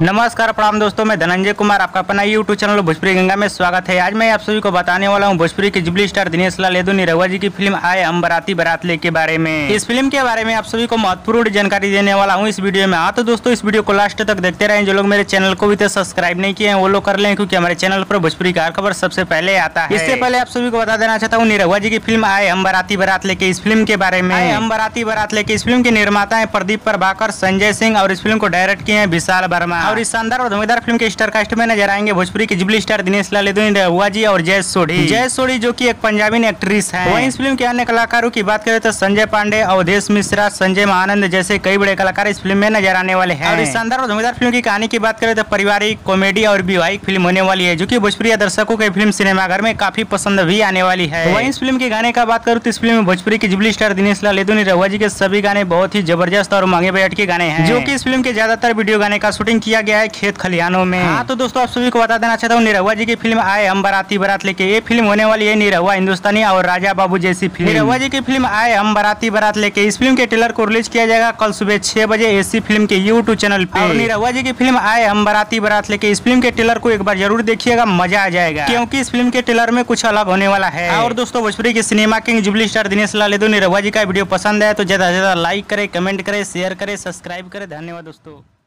नमस्कार प्रणाम दोस्तों, मैं धनंजय कुमार, आपका अपना यूट्यूब चैनल भोजपुरी गंगा में स्वागत है। आज मैं आप सभी को बताने वाला हूं भोजपुरी के जुबली स्टार दिनेश लाल निरहुआ जी की फिल्म आए हम बराती बरात लेके के बारे में। इस फिल्म के बारे में आप सभी को महत्वपूर्ण जानकारी देने वाला हूं इस वीडियो में। हाँ तो दोस्तों, इस वीडियो को लास्ट तक देखते रहें। जो लोग मेरे चैनल को भी तो सब्सक्राइब नहीं किए हैं वो लोग कर लें, क्योंकि हमारे चैनल पर भोजपुरी का हर खबर सबसे पहले आता है। इससे पहले आप सभी को बता देना चाहता हूँ निरहुआ जी की फिल्म आए हम बराती बरात लेके, इस फिल्म के बारे में। आए हम बराती बरात लेके इस फिल्म के निर्माता है प्रदीप प्रभाकर, संजय सिंह और इस फिल्म को डायरेक्ट किए हैं विशाल वर्मा। और इस शानदार और धुआंधार फिल्म के स्टार कास्ट में नजर आएंगे भोजपुरी के जुबली स्टार दिनेश लाल निरहुआ जी और जय सोढ़ी जो कि एक पंजाबी एक्ट्रेस है। वहीं इस फिल्म के अन्य कलाकारों की बात करें तो संजय पांडे, अवधेश मिश्रा, संजय महानंद जैसे कई बड़े कलाकार इस फिल्म में नजर आने वाले हैं। और इस शानदार और धुआंधार फिल्म की कहानी की बात करें तो पारिवारिक, कॉमेडी और वैवाहिक फिल्म होने वाली है, जो की भोजपुरी दर्शकों के फिल्म सिनेमाघर में काफी पसंद भी आने वाली है। वहीं इस फिल्म के गाने का बात करूँ तो इस फिल्म में भोजपुरी के जुबली स्टार दिनेश लाल निरहुआ जी के सभी गाने बहुत ही जबरदस्त और महंगे बजट के गाने हैं, जो की इस फिल्म के ज्यादातर वीडियो गाने का शूटिंग किया गया है खेत खलिहानों में। हाँ तो दोस्तों, आप सभी को बता देना चाहता हूँ निरहुआ जी की फिल्म आए हम बराती बरात लेके, ये फिल्म होने वाली है निरहुआ हिंदुस्तानी और राजा बाबू जैसी फिल्म। निरहुआ जी की फिल्म आए हम बराती बरात लेके, इस फिल्म के ट्रेलर को रिलीज किया जाएगा कल सुबह 6 बजे इसी फिल्म के यूट्यूब चैनल पर। निरहुआ जी की फिल्म आए हम बराती बरात लेके, इस फिल्म के ट्रेलर को एक बार जरूर देखिएगा, मजा आ जाएगा, क्योंकि इस फिल्म के ट्रेलर में कुछ अलग होने वाला है। और दोस्तों, भोजपुरी के cinema king jubilee star Dinesh Lal Nirahua ji का वीडियो पसंद है तो ज्यादा से ज्यादा लाइक करे, कमेंट करे, शेयर करे, सब्सक्राइब करे। धन्यवाद दोस्तों।